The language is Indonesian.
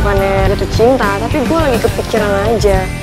bukannya jatuh cinta, tapi gue lagi kepikiran aja.